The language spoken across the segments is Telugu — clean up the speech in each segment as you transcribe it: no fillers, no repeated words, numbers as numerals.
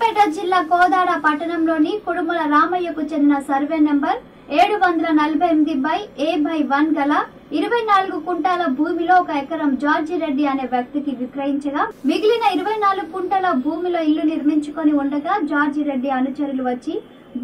సిద్దిపేట జిల్లా కోదాడ పట్టణంలోని కుడుముల రామయ్యకు చెందిన సర్వే నంబర్ 748/A/1 గల 24 కుంటాల భూమిలో ఒక ఎకరం జార్జి రెడ్డి అనే వ్యక్తికి విక్రయించగా మిగిలిన 24 కుంటాల భూమిలో ఇల్లు నిర్మించుకొని ఉండగా జార్జి రెడ్డి అనుచరులు వచ్చి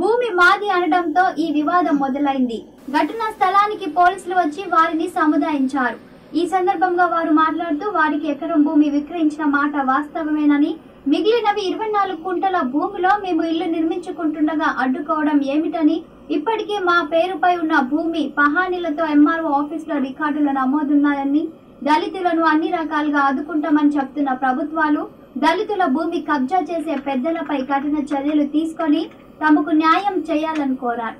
భూమి మాది అనడంతో ఈ వివాదం మొదలైంది. ఘటనా స్థలానికి పోలీసులు వచ్చి వారిని సముదాయించారు. ఈ సందర్భంగా వారు మాట్లాడుతూ వారికి ఎకరం భూమి విక్రయించిన మాట వాస్తవమేనని, మిగిలినవి 24 కుంటల భూమిలో మేము ఇల్లు నిర్మించుకుంటుండగా అడ్డుకోవడం ఏమిటని, ఇప్పటికే మా పేరుపై ఉన్న భూమి పహానీలతో ఎంఆర్ఓ ఆఫీసులో రికార్డులు నమోదున్నాయని, దళితులను అన్ని రకాలుగా ఆదుకుంటామని చెప్తున్న ప్రభుత్వాలు దళితుల భూమి కబ్జా చేసే పెద్దలపై కఠిన చర్యలు తీసుకొని తమకు న్యాయం చేయాలని కోరారు.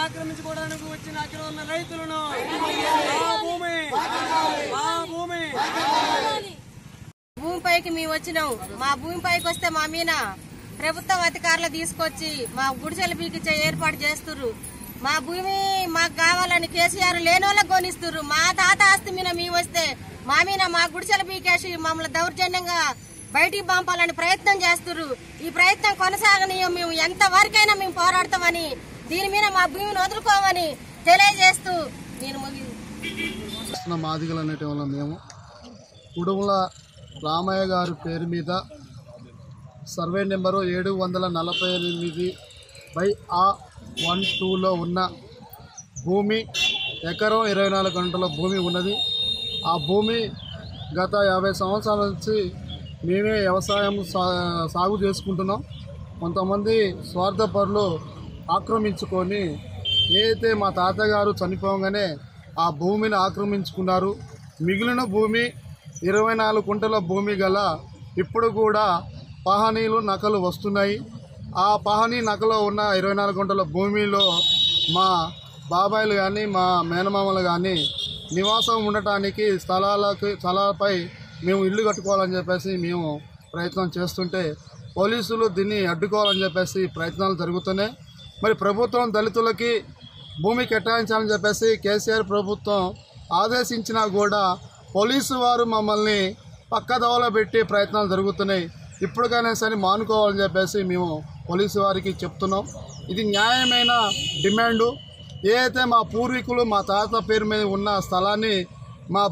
ఆక్రమించుకోవడానికి వచ్చిన అక్కడ ఉన్న రైతులను భూమిపైకి మేము వచ్చినాం. మా భూమిపైకి వస్తే మా మీద ప్రభుత్వం అధికారులు తీసుకొచ్చి మా గుడిసెల బీకిచ్చే ఏర్పాటు చేస్తున్నారు. మా భూమి మాకు కావాలని కేసీఆర్ లేని వాళ్ళకి కొనిస్తున్నారు. మా తాత ఆస్తి మీద మేము వస్తే మా మీద మా గుడిసెల బీకేసి మమ్మల్ని దౌర్జన్యంగా బయటికి పంపాలని ప్రయత్నం చేస్తున్నారు. ఈ ప్రయత్నం కొనసాగనీయ మేము ఎంత వరకైనా మేము పోరాడతామని, దీని మీద మా భూమిని వదులుకోమని తెలియజేస్తూ నేను మాదిగలు అనేటి వల్ల మేము కుడుముల రామయ్య గారి పేరు మీద సర్వే నెంబరు 748/A/12 ఉన్న భూమి ఎకరం 24 గంటల భూమి ఉన్నది. ఆ భూమి గత 50 సంవత్సరాల నుంచి మేమే వ్యవసాయం సాగు చేసుకుంటున్నాం. కొంతమంది స్వార్థ పరులు ఆక్రమించుకొని ఏదైతే మా తాతగారు చనిపోగానే ఆ భూమిని ఆక్రమించుకున్నారు. మిగిలిన భూమి 24 కుంటల భూమి గల ఇప్పుడు కూడా పహానీలు నకలు వస్తున్నాయి. ఆ పహానీ నకలు ఉన్న 24 కుంటల భూమిలో మా బాబాయిలు కానీ మా మేనమామలు కానీ నివాసం ఉండటానికి స్థలాలపై మేము ఇల్లు కట్టుకోవాలని చెప్పేసి మేము ప్రయత్నం చేస్తుంటే పోలీసులు దీన్ని అడ్డుకోవాలని చెప్పేసి ప్రయత్నాలు జరుగుతున్నాయి. మరి ప్రభుత్వం దళితులకి భూమి కేటాయించాలని చెప్పేసి కేసీఆర్ ప్రభుత్వం ఆదేశించినా కూడా పోలీసు వారు మమ్మల్ని పక్కదోవలో పెట్టి ప్రయత్నాలు జరుగుతున్నాయి. ఇప్పటికైనా సరే మానుకోవాలని చెప్పేసి మేము పోలీసు వారికి చెప్తున్నాం. ఇది న్యాయమైన డిమాండు. ఏదైతే మా పూర్వీకులు మా తాత పేరు మీద ఉన్న స్థలాన్ని మా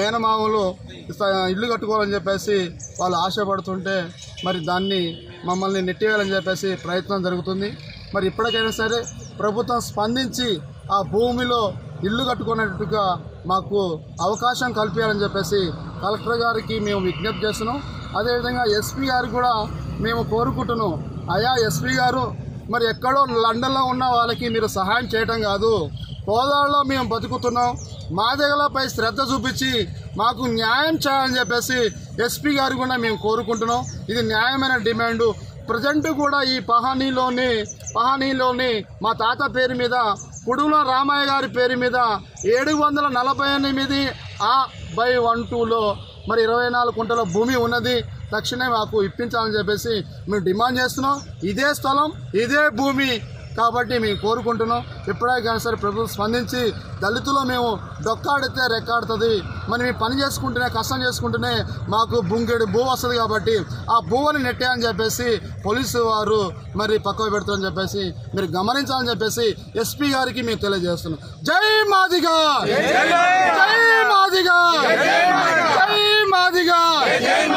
మేనమామలు ఇల్లు కట్టుకోవాలని చెప్పేసి వాళ్ళు ఆశపడుతుంటే మరి దాన్ని మమ్మల్ని నెట్టివేయాలని చెప్పేసి ప్రయత్నం జరుగుతుంది. మరి ఇప్పటికైనా సరే ప్రభుత్వం స్పందించి ఆ భూమిలో ఇల్లు కట్టుకునేట్టుగా మాకు అవకాశం కల్పించాలని చెప్పేసి కలెక్టర్ గారికి మేము విజ్ఞప్తి చేస్తున్నాం. అదేవిధంగా ఎస్పీ గారు కూడా మేము కోరుకుంటున్నాం. అయా ఎస్పీ గారు, మరి ఎక్కడో లండన్లో ఉన్న వాళ్ళకి మీరు సహాయం చేయటం కాదు, కోదాడలో మేము బతుకుతున్నాం, మాదిగలపై శ్రద్ధ చూపించి మాకు న్యాయం చేయాలని చెప్పేసి ఎస్పీ గారు కూడా మేము కోరుకుంటున్నాం. ఇది న్యాయమైన డిమాండు. ప్రజెంట్ కూడా ఈ పహానీలోని మా తాత పేరు మీద కుడుముల రామయ్య గారి పేరు మీద 748/A/12 మరి 24 కుంటల భూమి ఉన్నది. తక్షణమే మాకు ఇప్పించాలని చెప్పేసి మేము డిమాండ్ చేస్తున్నాం. ఇదే స్థలం ఇదే భూమి కాబట్టి మేము కోరుకుంటున్నాం. ఎప్పుడైనా సరే ప్రభుత్వం స్పందించి దళితులు మేము డొక్కాడితే రెక్కాడుతుంది. మరి మేము పని చేసుకుంటేనే కష్టం చేసుకుంటేనే మాకు భూంగేడు భూ వస్తుంది కాబట్టి ఆ భూమిని నెట్టేయని చెప్పేసి పోలీసు వారు మరి పక్కకు పెడతారని చెప్పేసి మీరు గమనించాలని చెప్పేసి ఎస్పీ గారికి మేము తెలియజేస్తున్నాం. జై మాదిగా, జై మాదిగా, జై మాదిగా.